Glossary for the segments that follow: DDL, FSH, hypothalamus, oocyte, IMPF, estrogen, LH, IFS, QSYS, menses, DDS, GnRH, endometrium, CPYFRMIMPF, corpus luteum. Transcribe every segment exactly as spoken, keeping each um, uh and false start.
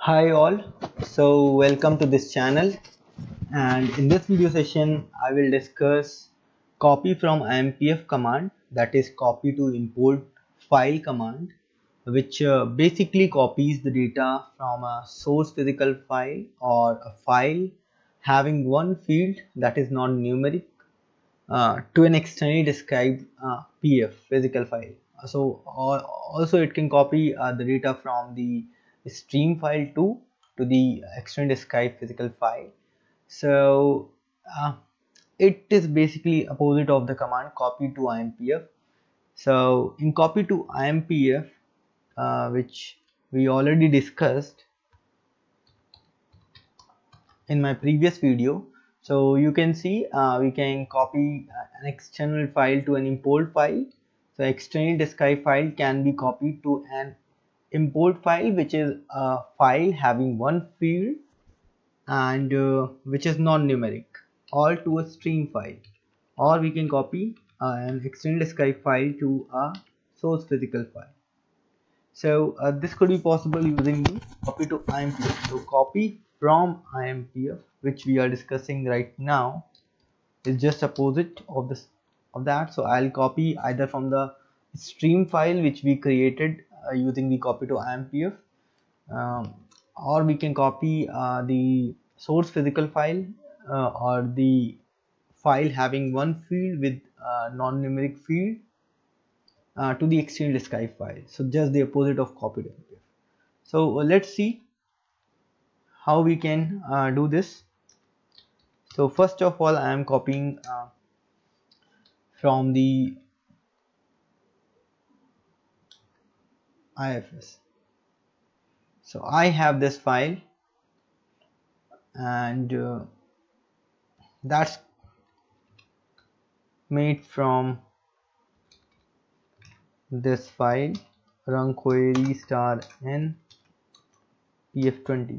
Hi all, so welcome to this channel, and in this video session I will discuss copy from I M P F command, that is copy to import file command, which uh, basically copies the data from a source physical file or a file having one field that is not numeric uh, to an externally described uh, P F physical file. So or, also it can copy uh, the data from the stream file two to the externally described physical file. So uh, it is basically opposite of the command copy to I M P F. So in copy to I M P F, uh, which we already discussed in my previous video, so you can see uh, we can copy an external file to an import file. So externally described file can be copied to an import file, which is a file having one field and uh, which is non-numeric, or to a stream file, or we can copy uh, an externally described file to a source physical file. So uh, this could be possible using the copy to I M P F. So copy from I M P F, which we are discussing right now, is just opposite of this of that. So I'll copy either from the stream file which we created uh, using the copy to I M P F, um, or we can copy uh, the source physical file uh, or the file having one field with uh, non-numeric field uh, to the externally described file. So just the opposite of copy to I M P F. So uh, let's see how we can uh, do this. So first of all, I am copying uh, from the I F S. So I have this file, and uh, that's made from this file, run query star n P F twenty.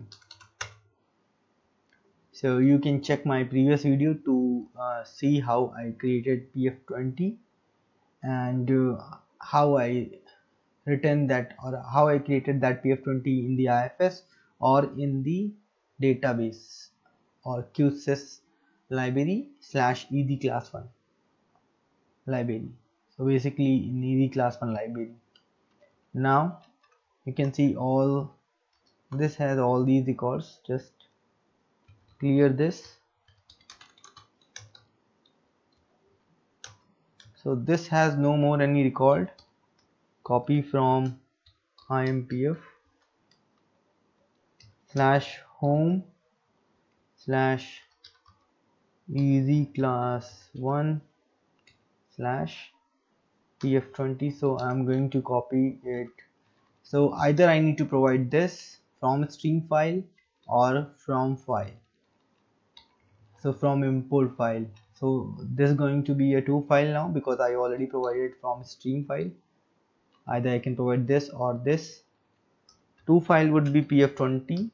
So you can check my previous video to uh, see how I created P F twenty and uh, how I written that, or how I created that P F twenty in the I F S or in the database or Q S Y S library slash E D class one library. So basically in E D class one library. Now you can see all this has all these records. Just clear this. So this has no more any record. Copy from I M P F slash home slash easy class one slash P F twenty. So I'm going to copy it. So either I need to provide this from stream file or from file. So from import file. So this is going to be a two file now, because I already provided from stream file. Either I can provide this or this. To file would be P F twenty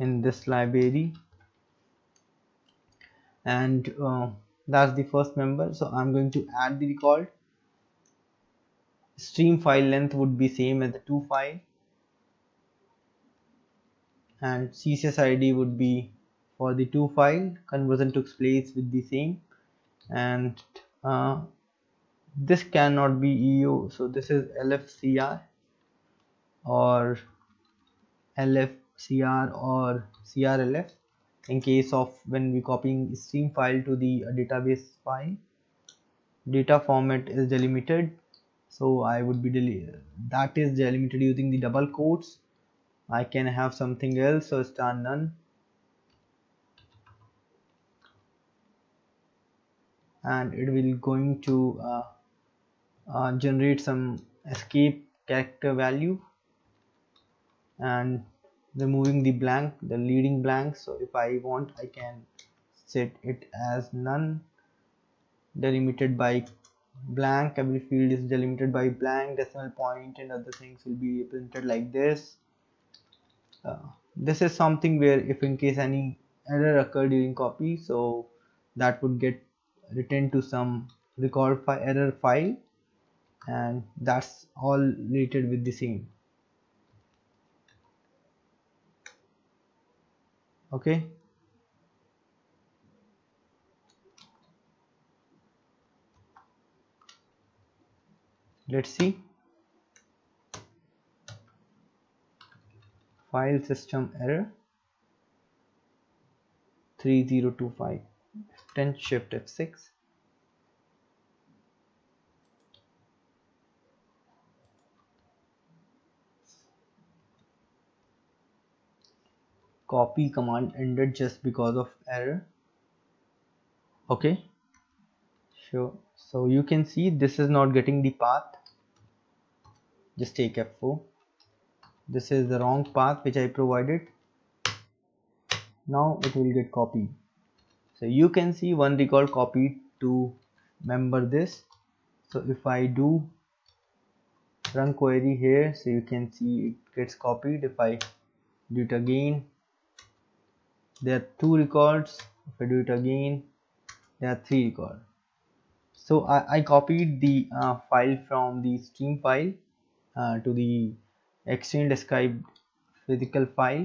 in this library, and uh, that's the first member. So I'm going to add the record. Stream file length would be same as the to file, and C S S I D would be for the to file. Conversion took place with the same, and uh, this cannot be E U, so this is L F C R or L F C R or C R L F in case of when we copying stream file to the database file. Data format is delimited, so I would be deleted. That is delimited using the double quotes. I can have something else, so star none, and it will going to uh, Uh, generate some escape character value and removing the blank, the leading blank. So if I want, I can set it as none, delimited by blank. Every field is delimited by blank, decimal point and other things will be printed like this. Uh, this is something where if in case any error occurred during copy, so that would get returned to some record file, error file, and that's all related with the same. okay. Let's see file system error three zero two five, then shift F six. Copy command ended just because of error. Okay, sure. So you can see this is not getting the path. Just take F four. This is the wrong path which I provided. Now it will get copied. So you can see one record copied to member this. So if I do run query here, so you can see it gets copied. If I do it again, there are two records. If I do it again, there are three records. So I, I copied the uh, file from the stream file uh, to the Exchange described physical file.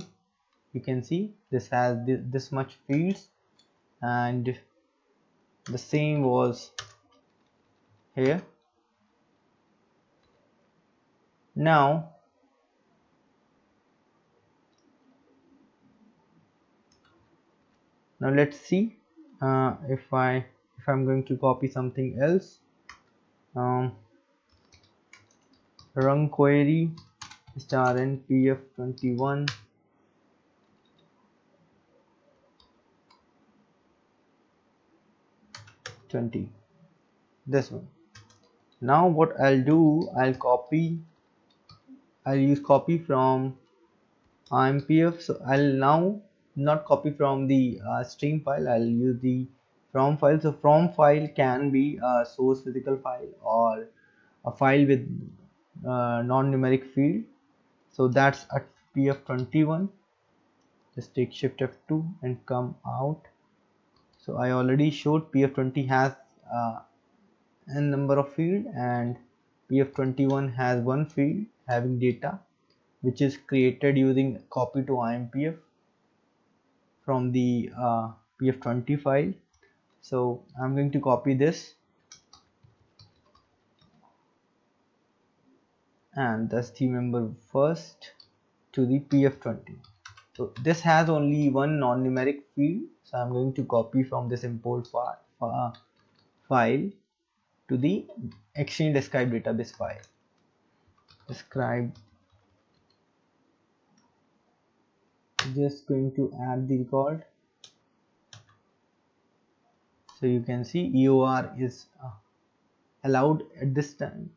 You can see this has this, this much fields, and the same was here. Now Now let's see uh, if I if I'm going to copy something else. Um, run query star N P F twenty-one. twenty, this one. Now what I'll do, I'll copy. I'll use copy from I M P F. So I'll now not copy from the uh, stream file, I'll use the from file. So from file can be a source physical file or a file with uh, non-numeric field. So that's at P F twenty-one. Just take shift F two and come out. So I already showed P F twenty has uh, n number of field, and P F twenty-one has one field having data which is created using copy to I M P F from the uh, P F twenty file. So I'm going to copy this, and that's the member first to the P F twenty. So this has only one non-numeric field, so I'm going to copy from this import file, uh, file to the Exchange described database file. Describe. Just going to add the record. So you can see E O R is uh, allowed at this time.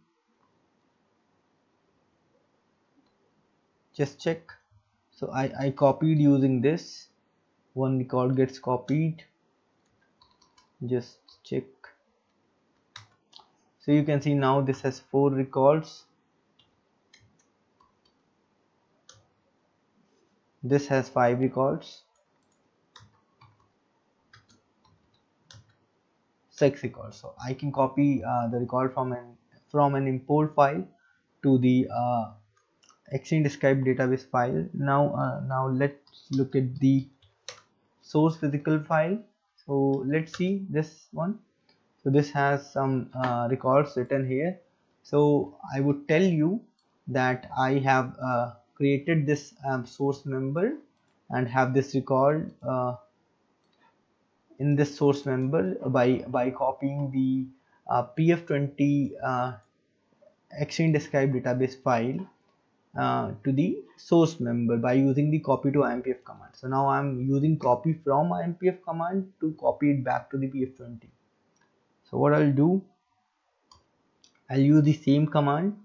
Just check. So I, I copied using this. One record gets copied. Just check. So you can see now this has four records. This has five records, six records. So I can copy uh, the record from an from an import file to the uh, Exchange described database file. Now, uh, now let's look at the source physical file. So let's see this one. So this has some uh, records written here. So I would tell you that I have Uh, created this um, source member and have this record uh, in this source member by by copying the uh, P F twenty uh, Exchange described database file uh, to the source member by using the copy to I M P F command. So now I'm using copy from I M P F command to copy it back to the P F twenty. So what I'll do, I'll use the same command.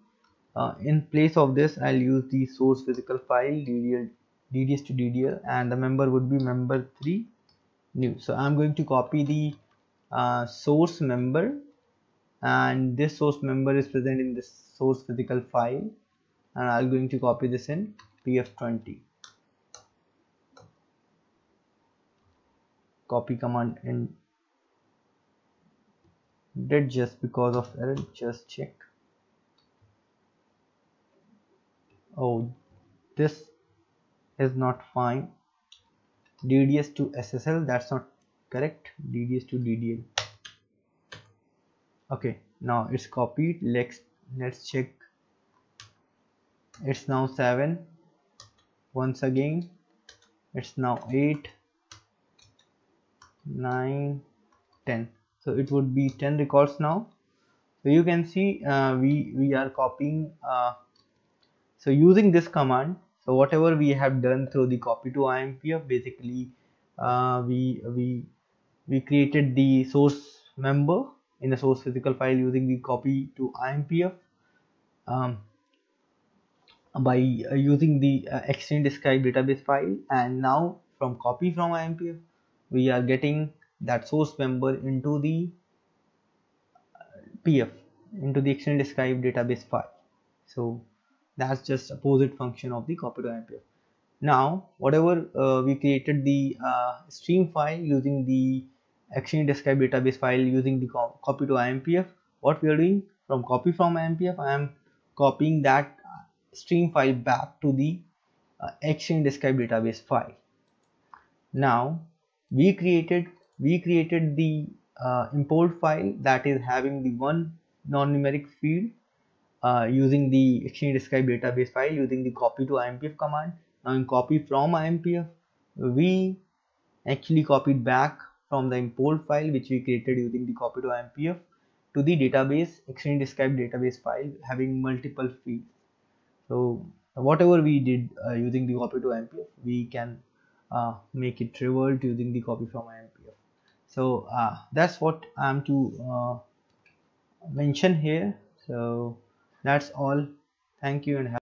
Uh, in place of this, I'll use the source physical file D D L, D D S to D D L, and the member would be member three new. So I'm going to copy the uh, source member, and this source member is present in this source physical file, and I'm going to copy this in P F twenty. Copy command and did just because of error. Just check. Oh, this is not fine. D D S to S S L, that's not correct, D D S to D D L. Okay, now it's copied. Let's let's check. It's now seven. Once again, it's now eight, nine, ten. So it would be ten records now. So you can see uh, we we are copying. Uh, so using this command, so whatever we have done through the copy to I M P F, basically uh, we we we created the source member in the source physical file using the copy to I M P F um, by uh, using the uh, extend describe database file, and now from copy from I M P F we are getting that source member into the P F, into the extend describe database file. So that's just opposite function of the copy to I M P F. Now whatever uh, we created the uh, stream file using the extend describe database file using the copy to I M P F, what we are doing from copy from I M P F, I am copying that stream file back to the uh, extend describe database file. Now we created we created the uh, import file that is having the one non-numeric field uh, using the extend describe database file using the copy to I M P F command. Now in copy from I M P F we actually copied back from the import file which we created using the copy to I M P F to the database extend describe database file having multiple fields. So whatever we did uh, using the copy to I M P F, we can uh, make it revert using the copy from I M P F. So uh, that's what I'm to uh, mention here. So that's all. Thank you and have